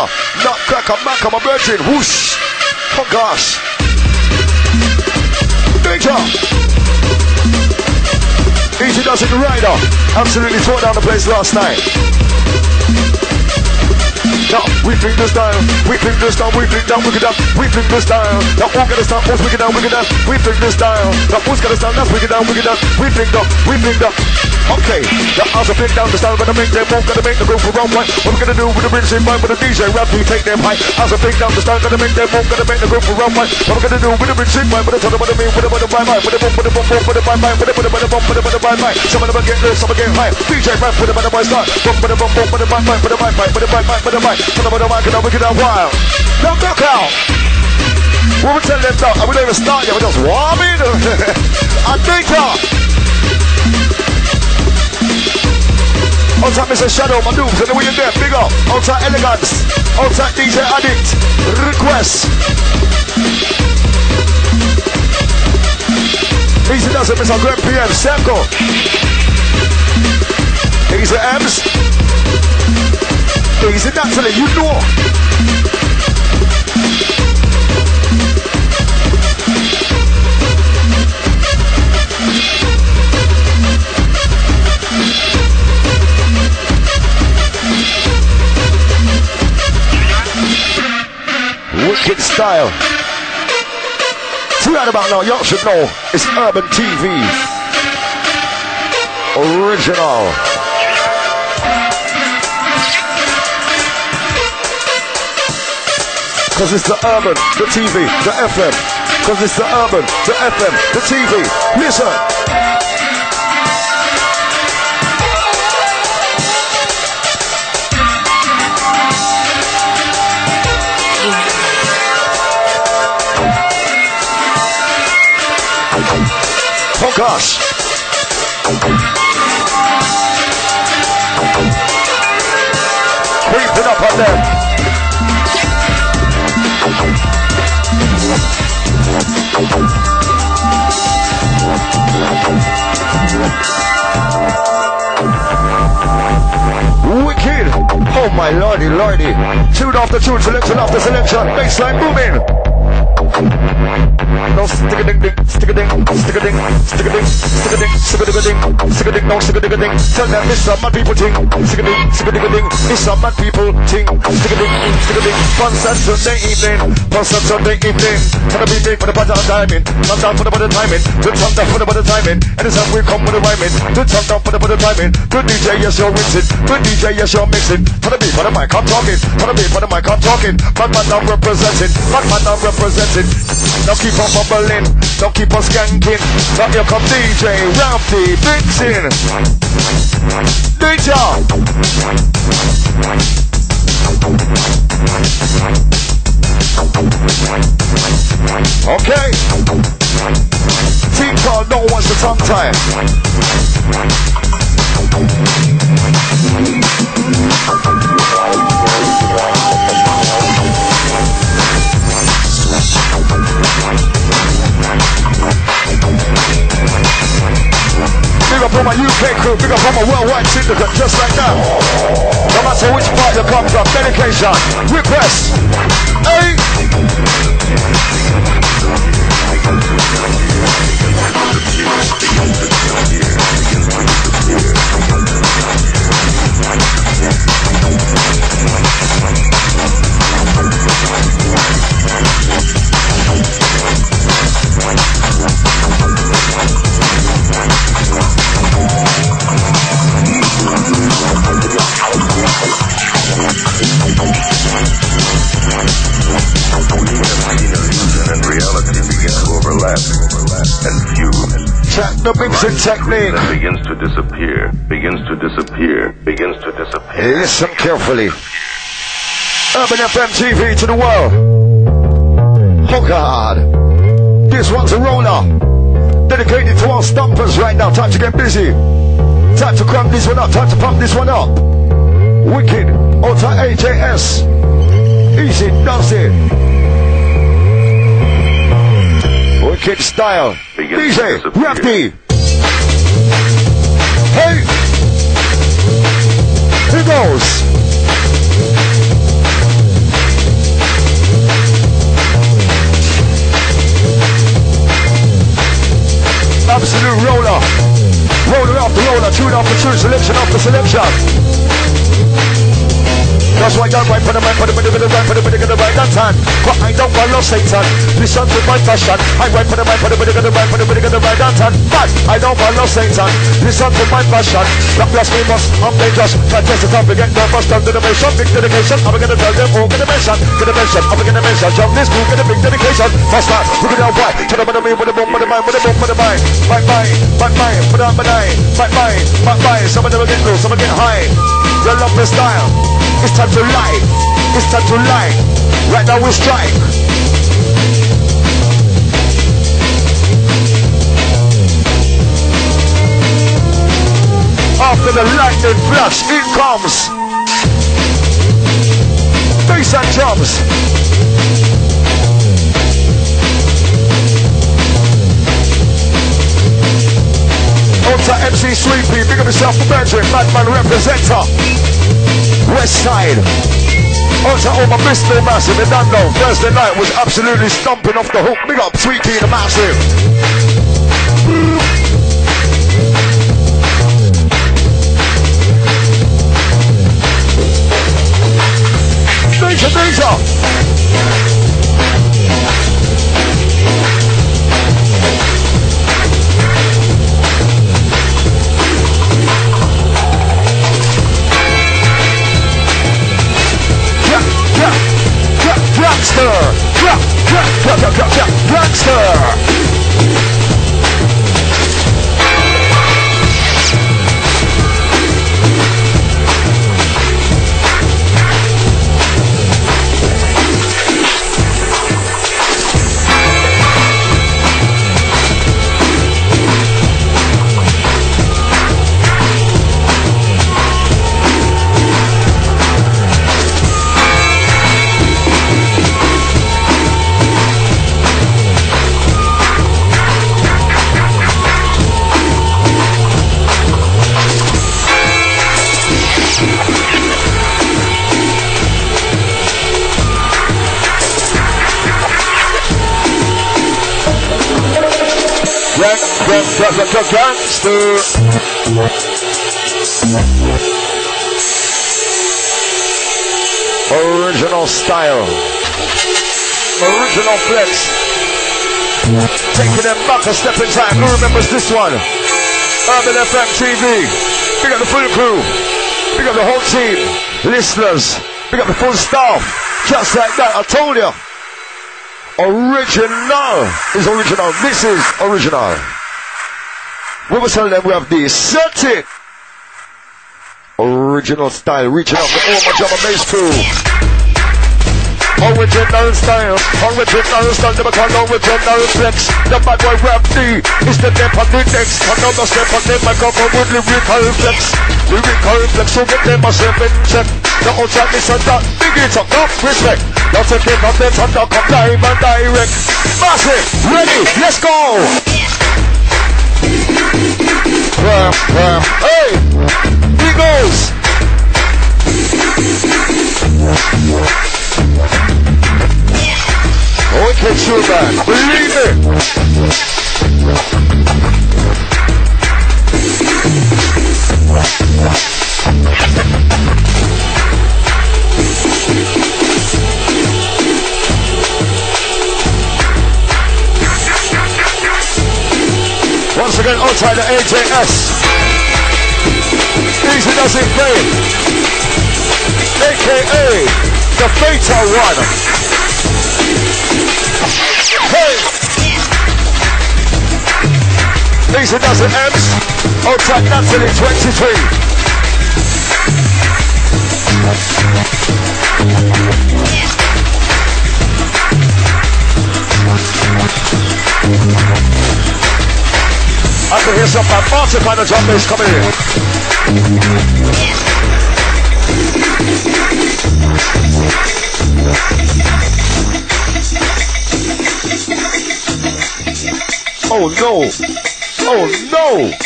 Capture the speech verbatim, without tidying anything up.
Cracker, not cracker, macker, my brethren. Whoosh. Oh gosh. Danger. Easy does it, rider. Absolutely tore down the place last night. Now, we flip this down, we flip this down, we flip down, we get down, we flip this down. Now, who's gonna stop? Who's wicked down, wicked down, we flip this down. Now, who's gonna stop? That's wicked down, wicked down, we flip down, we flip down. Okay, now as I flip down the style, gonna make them move, gonna make the roof around right. What we gonna do with the rinse in mind, with the D J Rav D take them high. As I flip down the style, gonna make them move, gonna make the roof around right. What we gonna do with the rinse in mind, with the what I mean, with the with the bye bye, with the boom, with the boom, with the bye bye, with the with the with the boom, with the bye bye. Some of them get low, some get high. D J Rav with the with the bye start, boom, with the boom, boom, with the bye bye, with the bye bye, with the bye bye, with the bye. Tell them what I'm going to make it out wild. No, knock out. We will tell them that. I will never start yet. We just warm it. I think that. Outside Mister Shadow, my noobs, and the way you're there, big up. Outside Elegance. Outside D J Addict. Request. Easy does it, Mister Grand P M. Circle. Easy M's. Easy naturally, you know. Wicked style. Too loud about now, y'all should know. It's Urban T V. Original. Cause it's the urban, the T V, the F M. Cause it's the urban, the F M, the T V. Listen. Oh gosh. Creeping up on them. Wicked! Oh my lordy, lordy! Tune after tune, selection after selection, baseline booming! No stick a ding ding, stick a ding, stick a ding, stick a ding, stick a ding, stick a ding, stick a ding, no stick a ding a ding. Tell them this some mad people ting, stick a ding, stick a ding a ding, this some mad people ting, stick a ding, stick a ding. Fun Saturday evening, fun Saturday evening. Tell them we make for the butter and diamond, come down for the butter timing, do come down for the butter timing. Anytime we come with the rhyming, do come down for the butter timing. Good D J, yes you're rinsing, good D J, yes you're mixing. Tell them me for the mic, I'm talking, tell them me for the mic, I'm talking. Bad man now representing, bad man now representing. Now keep on bubbling, don't keep on skanking. Now here come D J Rav D, mixing. D J. Okay. Team call, no one's the tongue tie. Big up on my U K crew, big up on my worldwide syndicate, just like that. No matter which part you come from, dedication, request. Hey! The mixing technique that begins to disappear, begins to disappear, begins to disappear. Listen carefully. Urban F M T V to the world. Oh God, this one's a roller dedicated to our stompers right now. Time to get busy. Time to cram this one up. Time to pump this one up. Wicked. Ultra A J S. Easy does it. Wicked style. Begins D J Rav D. Hey! Here goes. the right, put the right, put the middle, right, put the middle, right, that's hand. But I don't follow Satan. Listen to my fashion. I right, put the right, put the middle, right, put the middle, right, that's hand. But I don't follow Satan. Listen to my fashion. Black blasphemous, I'm dangerous. That is the topic and purpose. Time to the mission, big dedication. I'm gonna tell them all, get a mention, get a mention. I'm gonna mention, jump this book, get a big dedication. Fast time, look it out, why? Turn up on the me with a boom, with a mind, with a boom, with a mind. Bye bye, bye bye, put on my eye. Bye bye, bye bye. Some of them get low, some get high. You love my style. It's time to light, it's time to light. Right now we strike. After the lightning flash, in comes bass and drums. Onto M C Sweepy, big up yourself for Benjamin, Madman Representer. West Side. Also, all my Bristol massive in Dundalk Thursday night was absolutely stomping off the hook. Big up, Sweetie the massive. Danger, danger. Gangster, drop, drop, drop, drop, drop, drop, gangster. Gangster. Original style. Original flex. Taking them back a step in time. Who remembers this one? Urban F M T V. Big up the full crew. Big up the whole team. Listeners. Big up the full staff. Just like that, I told you. Original is original. This is original. We will tell them we have this. Set it! Original style. Reaching out to all my Java bass crew. Original style. Original style. Never call original flex. The bad boy Rav D is the name of the next. Another step on the microphone with lyrical flex. Lyrical flex. So get them myself in check. The old track is on that. Big it up. Not respect. Now take it on this. I'm not come live and direct. Massive. Ready. Let's go. Bam, bam. Hey! Here goes! Oh, it takes you back. Believe it! Once again, outside the A J S. Easy does it fail, A K A the fatal one. Hey, easy does it M's. Outside Natalie twenty-three. I can hear some bad parts if I know drum bass coming in. Oh no! Oh no!